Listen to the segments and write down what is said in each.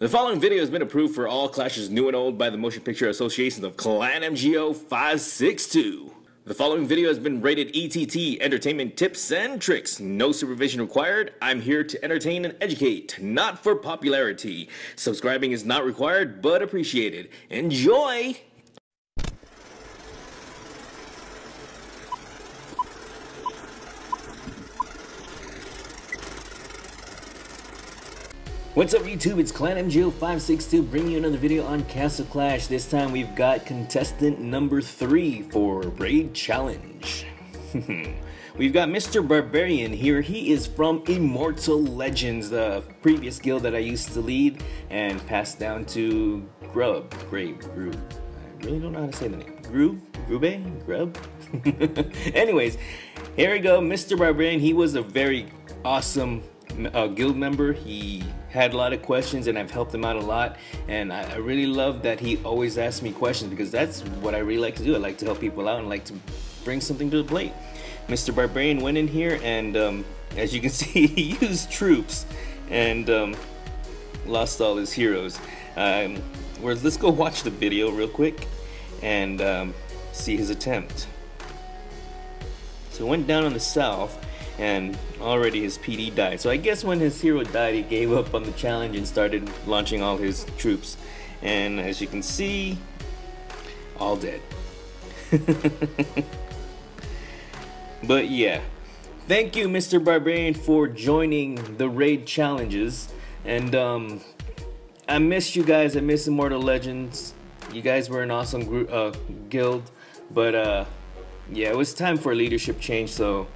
The following video has been approved for all clashes new and old by the Motion Picture Association of ClanMGO562. The following video has been rated ETT, Entertainment Tips and Tricks. No supervision required. I'm here to entertain and educate, not for popularity. Subscribing is not required, but appreciated. Enjoy! What's up YouTube, it's ClanMGO562 bringing you another video on Castle Clash. This time we've got contestant number 3 for Raid Challenge. We've got Mr. Barbarian here. He is from Immortal Legends, the previous guild that I used to lead and passed down to Grub. Grub. I really don't know how to say the name. Grub? Anyways, here we go. Mr. Barbarian, he was a very awesome guild member. He had a lot of questions and I've helped him out a lot, and I really love that he always asks me questions, because that's what I really like to do. I like to help people out and like to bring something to the plate. Mr. Barbarian went in here and as you can see, he used troops and lost all his heroes. Let's go watch the video real quick and see his attempt. So he went down on the south and already his PD died. So I guess when his hero died, he gave up on the challenge and started launching all his troops. And as you can see, all dead. But yeah, thank you Mr. Barbarian for joining the raid challenges. And I miss you guys, I miss Immortal Legends. You guys were an awesome group, guild. But yeah, it was time for a leadership change, so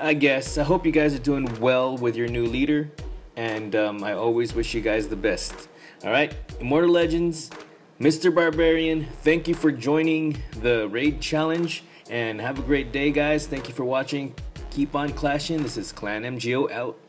I guess I hope you guys are doing well with your new leader, and I always wish you guys the best. Alright, Immortal Legends, Mr. Barbarian, thank you for joining the raid challenge, and have a great day guys. Thank you for watching. Keep on clashing. This is ClanMGO out.